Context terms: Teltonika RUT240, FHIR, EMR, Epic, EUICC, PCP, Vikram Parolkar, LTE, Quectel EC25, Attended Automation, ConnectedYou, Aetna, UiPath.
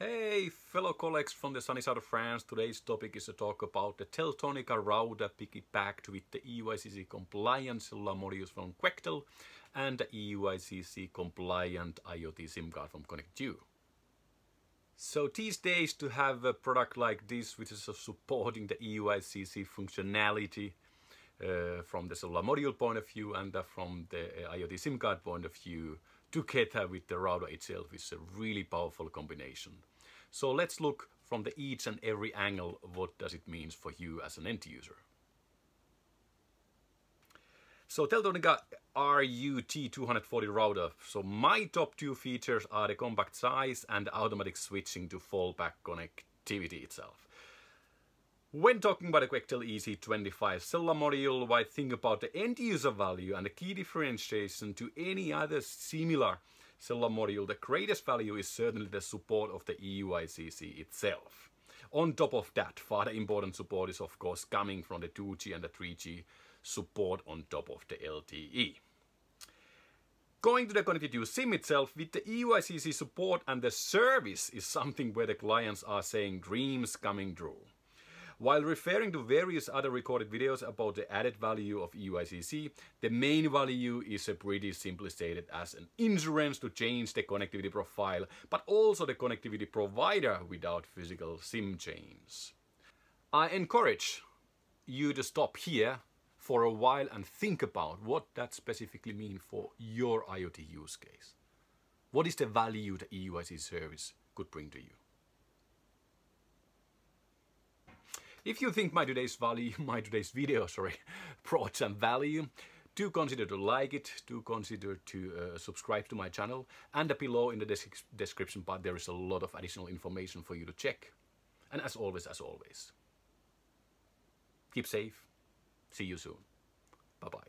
Hey fellow colleagues from the sunny side of France, today's topic is a talk about the Teltonika router piggybacked with the EUICC compliant cellular modules from Quectel and the EUICC compliant IoT SIM card from ConnectedYou. So these days to have a product like this which is supporting the EUICC functionality from the cellular module point of view and from the IoT SIM card point of view together with the router itself is a really powerful combination. So let's look from the each and every angle what does it mean for you as an end user. So Teltonika RUT240 router. So my top two features are the compact size and the automatic switching to fallback connectivity itself. When talking about the Quectel EC25 cellular module, I think about the end user value and the key differentiation to any other similar cellular module. The greatest value is certainly the support of the EUICC itself. On top of that, further important support is of course coming from the 2G and the 3G support on top of the LTE. Going to the ConnectedYou SIM itself, with the EUICC support and the service is something where the clients are saying dreams coming true. While referring to various other recorded videos about the added value of EUICC, the main value is pretty simply stated as an insurance to change the connectivity profile, but also the connectivity provider without physical SIM chains. I encourage you to stop here for a while and think about what that specifically means for your IoT use case. What is the value the EUICC service could bring to you? If you think my today's video brought some value, do consider to like it, do consider to subscribe to my channel, and below in the description part there is a lot of additional information for you to check. And as always, keep safe, see you soon, bye bye.